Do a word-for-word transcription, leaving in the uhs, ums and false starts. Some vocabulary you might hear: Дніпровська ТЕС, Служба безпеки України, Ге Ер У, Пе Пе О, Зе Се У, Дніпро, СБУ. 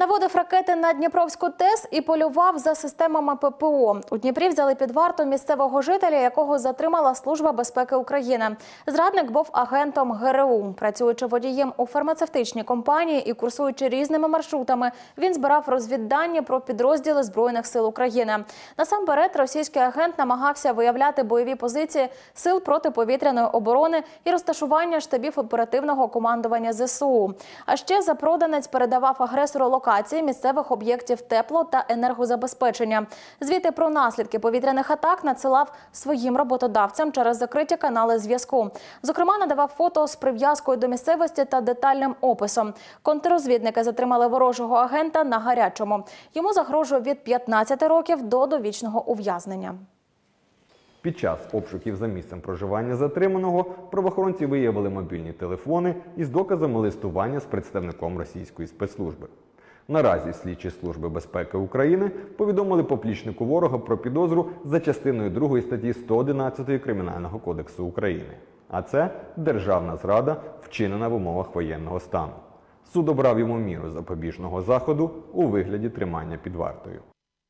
Наводив ракети на Дніпровську ТЕС і полював за системами Пе Пе О. У Дніпрі взяли під варту місцевого жителя, якого затримала Служба безпеки України. Зрадник був агентом Ге Ер У. Працюючи водієм у фармацевтичній компанії і курсуючи різними маршрутами, він збирав розвіддані про підрозділи Збройних сил України. Насамперед, російський агент намагався виявляти бойові позиції сил протиповітряної оборони і розташування штабів оперативного командування Зе Се У. А ще запроданець передавав агресору локації місцевих об'єктів тепло- та енергозабезпечення. Звіти про наслідки повітряних атак надсилав своїм роботодавцям через закриті канали зв'язку. Зокрема, надавав фото з прив'язкою до місцевості та детальним описом. Контррозвідники затримали ворожого агента на гарячому. Йому загрожує від п'ятнадцяти років до довічного ув'язнення. Під час обшуків за місцем проживання затриманого правоохоронці виявили мобільні телефони із доказами листування з представником російської спецслужби. Наразі слідчі Служби безпеки України повідомили поплічнику ворога про підозру за частиною другої статті сто одинадцять Кримінального кодексу України. А це державна зрада, вчинена в умовах воєнного стану. Суд обрав йому міру запобіжного заходу у вигляді тримання під вартою.